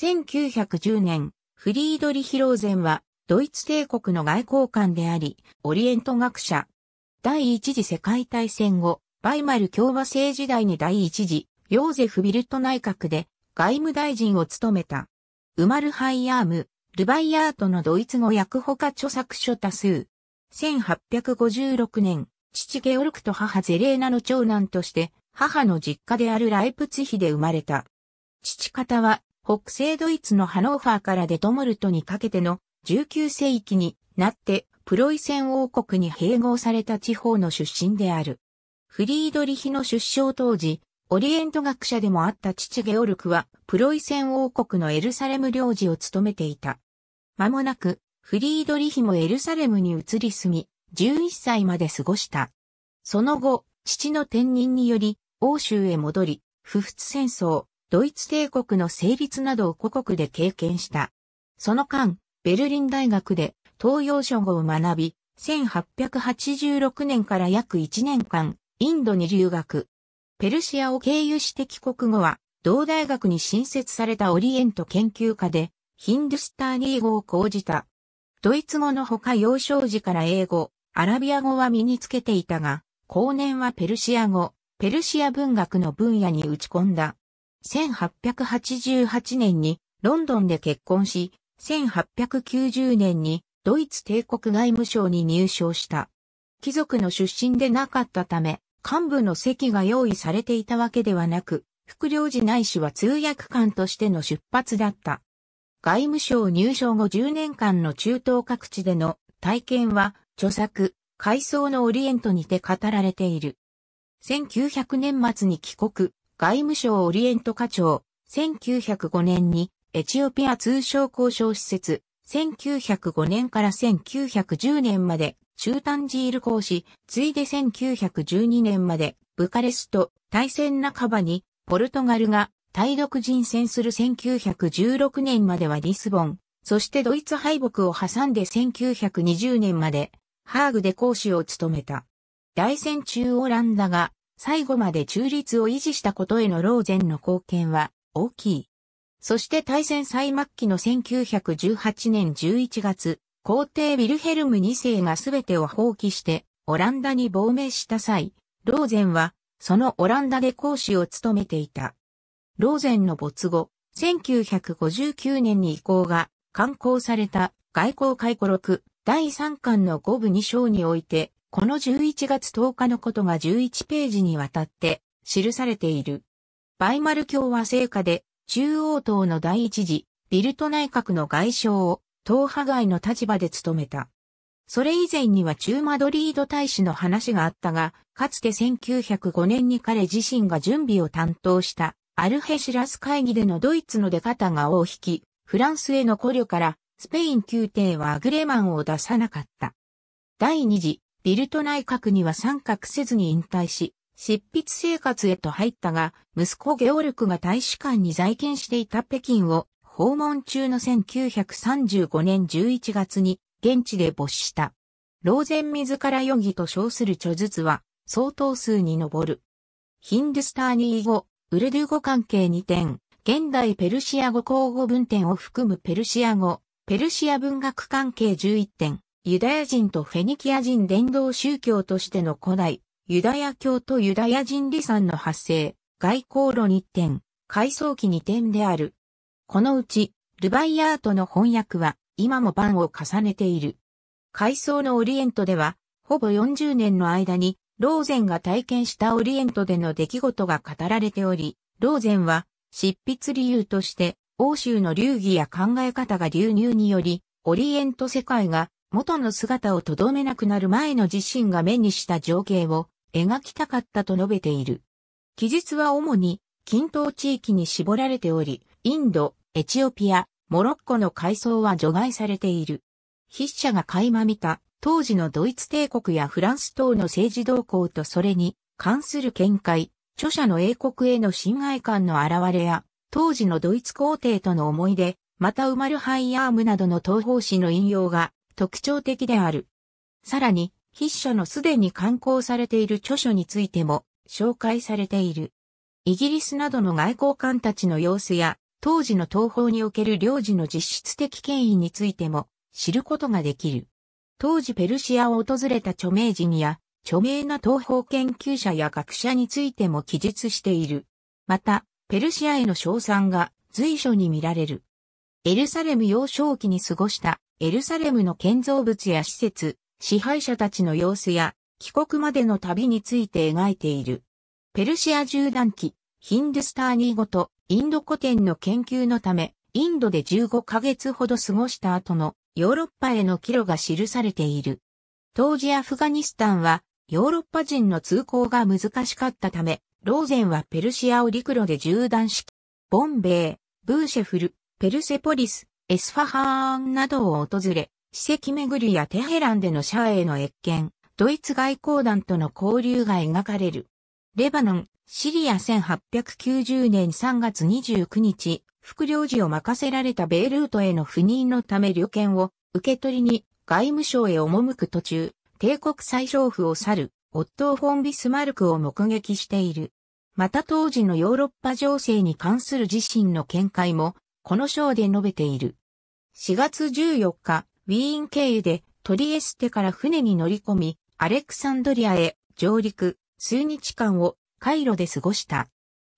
1910年、フリードリヒ・ローゼンは、ドイツ帝国の外交官であり、オリエント学者。第一次世界大戦後、バイマル共和制時代に第一次、ヨーゼフ・ビルト内閣で、外務大臣を務めた。ウマル・ハイヤーム、ルバイヤートのドイツ語訳他著作書多数。1856年、父ゲオルクと母ゼレーナの長男として、母の実家であるライプツヒで生まれた。父方は、北西ドイツのハノーファーからデトモルトにかけての19世紀になってプロイセン王国に併合された地方の出身である。フリードリヒの出生当時、オリエント学者でもあった父ゲオルクはプロイセン王国のエルサレム領事を務めていた。間もなくフリードリヒもエルサレムに移り住み、11歳まで過ごした。その後、父の転任により欧州へ戻り、不仏戦争、ドイツ帝国の成立などを故国で経験した。その間、ベルリン大学で東洋諸語を学び、1886年から約1年間、インドに留学。ペルシアを経由して帰国後は、同大学に新設されたオリエント研究科で、ヒンドゥスターニー語を講じた。ドイツ語のほか幼少時から英語、アラビア語は身につけていたが、後年はペルシア語、ペルシア文学の分野に打ち込んだ。1888年にロンドンで結婚し、1890年にドイツ帝国外務省に入省した。貴族の出身でなかったため、幹部の席が用意されていたわけではなく、副領事ないしは通訳官としての出発だった。外務省入省後10年間の中東各地での体験は、著作、回想のオリエントにて語られている。1900年末に帰国。外務省オリエント課長、1905年にエチオピア通商交渉使節、1905年から1910年まで中タンジール公使、ついで1912年までブカレスト、大戦半ばにポルトガルが対独人戦する1916年まではリスボン、そしてドイツ敗北を挟んで1920年までハーグで公使を務めた。大戦中オランダが最後まで中立を維持したことへのローゼンの貢献は大きい。そして大戦最末期の1918年11月、皇帝ヴィルヘルム2世が全てを放棄してオランダに亡命した際、ローゼンはそのオランダで公使を務めていた。ローゼンの没後、1959年に遺構が刊行された外交回顧録第3巻の5部2章において、この11月10日のことが11ページにわたって記されている。バイマル共和制下で中央党の第一次ビルト内閣の外相を党派外の立場で務めた。それ以前には駐マドリード大使の話があったが、かつて1905年に彼自身が準備を担当したアルヘシラス会議でのドイツの出方が尾を引き、フランスへの考慮からスペイン宮廷はアグレマンを出さなかった。第二次ビルト内閣には参画せずに引退し、執筆生活へと入ったが、息子ゲオルクが大使館に在勤していた北京を訪問中の1935年11月に現地で没した。ローゼン自らヨギと称する著述は相当数に上る。ヒンドゥスターニー語、ウルドゥ語関係2点、現代ペルシア語口語文典を含むペルシア語、ペルシア文学関係11点。ユダヤ人とフェニキア人伝道宗教としての古代、ユダヤ教とユダヤ人離散の発生、外交論1点、回想記2点である。このうち、ルバイヤートの翻訳は今も版を重ねている。回想のオリエントでは、ほぼ40年の間に、ローゼンが体験したオリエントでの出来事が語られており、ローゼンは、執筆理由として、欧州の流儀や考え方が流入により、オリエント世界が、元の姿をとどめなくなる前の自身が目にした情景を描きたかったと述べている。記述は主に近東地域に絞られており、インド、エチオピア、モロッコの回想は除外されている。筆者が垣間見た当時のドイツ帝国やフランス等の政治動向とそれに関する見解、著者の英国への親愛感の表れや、当時のドイツ皇帝との思い出、またウマル・ハイヤームなどの東方史の引用が、特徴的である。さらに、筆者のすでに刊行されている著書についても紹介されている。イギリスなどの外交官たちの様子や、当時の東方における領事の実質的権威についても知ることができる。当時ペルシアを訪れた著名人や著名な東方研究者や学者についても記述している。また、ペルシアへの称賛が随所に見られる。エルサレム幼少期に過ごしたエルサレムの建造物や施設、支配者たちの様子や帰国までの旅について描いている。ペルシア縦断期、ヒンドゥスターニー語とインド古典の研究のため、インドで15ヶ月ほど過ごした後のヨーロッパへの帰路が記されている。当時アフガニスタンはヨーロッパ人の通行が難しかったため、ローゼンはペルシアを陸路で縦断し、ボンベイ、ブーシェフル、ペルセポリス、エスファハーンなどを訪れ、史跡巡りやテヘランでのシャーへの謁見、ドイツ外交団との交流が描かれる。レバノン、シリア1890年3月29日、副領事を任せられたベイルートへの赴任のため旅券を受け取りに外務省へ赴く途中、帝国最小府を去るオットー・フォン・ビスマルクを目撃している。また当時のヨーロッパ情勢に関する自身の見解もこの章で述べている。4月14日、ウィーン経由でトリエステから船に乗り込み、アレクサンドリアへ上陸、数日間を海路で過ごした。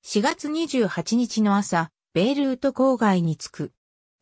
4月28日の朝、ベイルート郊外に着く。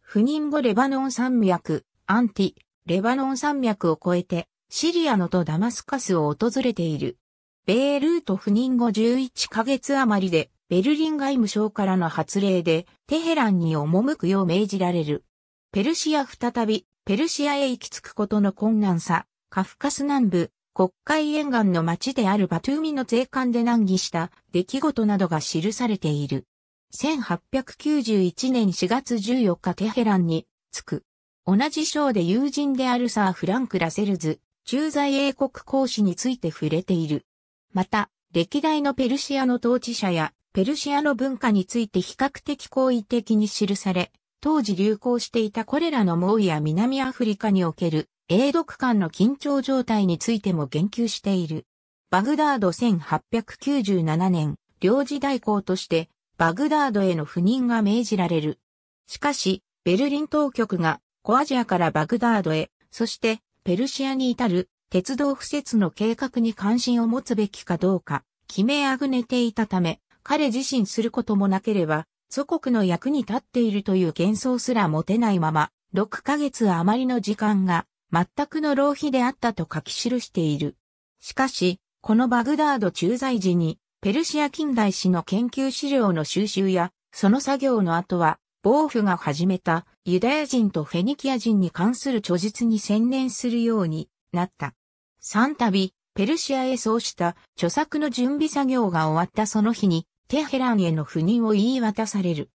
赴任後レバノン山脈、アンティ、レバノン山脈を越えて、シリアのとダマスカスを訪れている。ベイルート赴任後11ヶ月余りで、ベルリン外務省からの発令で、テヘランに赴くよう命じられる。ペルシア再び、ペルシアへ行き着くことの困難さ、カフカス南部、黒海沿岸の町であるバトゥーミの税関で難儀した出来事などが記されている。1891年4月14日テヘランに着く。同じ章で友人であるサー・フランク・ラセルズ、駐在英国公使について触れている。また、歴代のペルシアの統治者やペルシアの文化について比較的好意的に記され、当時流行していたこれらの猛威や南アフリカにおける英独間の緊張状態についても言及している。バグダード1897年、領事代行としてバグダードへの赴任が命じられる。しかし、ベルリン当局が小アジアからバグダードへ、そしてペルシアに至る鉄道敷設の計画に関心を持つべきかどうか、決めあぐねていたため、彼自身することもなければ、祖国の役に立っているという幻想すら持てないまま、6ヶ月余りの時間が、全くの浪費であったと書き記している。しかし、このバグダード駐在時に、ペルシア近代史の研究資料の収集や、その作業の後は、ボーフが始めたユダヤ人とフェニキア人に関する著述に専念するようになった。三度、ペルシアへそうした著作の準備作業が終わったその日に、テヘランへの赴任を言い渡される。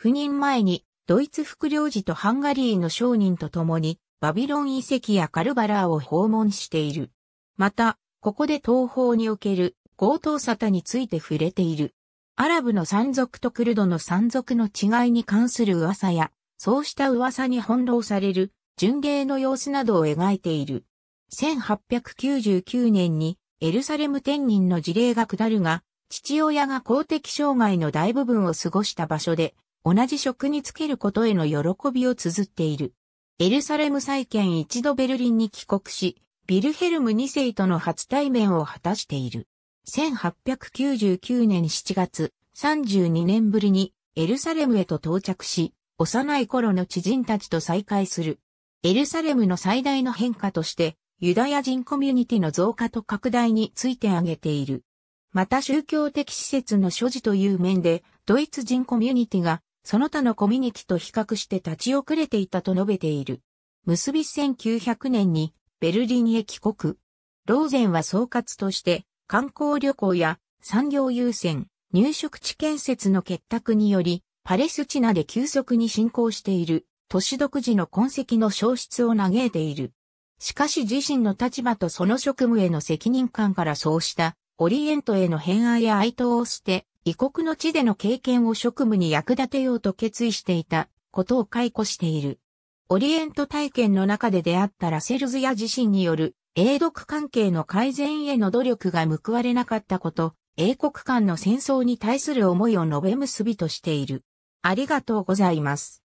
赴任前に、ドイツ副領事とハンガリーの商人と共に、バビロン遺跡やカルバラーを訪問している。また、ここで東方における強盗沙汰について触れている。アラブの山賊とクルドの山賊の違いに関する噂や、そうした噂に翻弄される巡礼の様子などを描いている。1899年にエルサレム転任の辞令が下るが、父親が公的生涯の大部分を過ごした場所で、同じ職に就けることへの喜びを綴っている。エルサレム再建一度ベルリンに帰国し、ヴィルヘルム2世との初対面を果たしている。1899年7月、32年ぶりにエルサレムへと到着し、幼い頃の知人たちと再会する。エルサレムの最大の変化として、ユダヤ人コミュニティの増加と拡大について挙げている。また宗教的施設の所持という面で、ドイツ人コミュニティが、その他のコミュニティと比較して立ち遅れていたと述べている。結び1900年にベルリンへ帰国。ローゼンは総括として観光旅行や産業優先、入植地建設の結託によりパレスチナで急速に進行している都市独自の痕跡の消失を嘆いている。しかし自身の立場とその職務への責任感からそうしたオリエントへの偏愛や愛党を捨て、異国の地での経験を職務に役立てようと決意していたことを回顧している。オリエント体験の中で出会ったラセルズや自身による英独関係の改善への努力が報われなかったこと、英国間の戦争に対する思いを述べ結びとしている。ありがとうございます。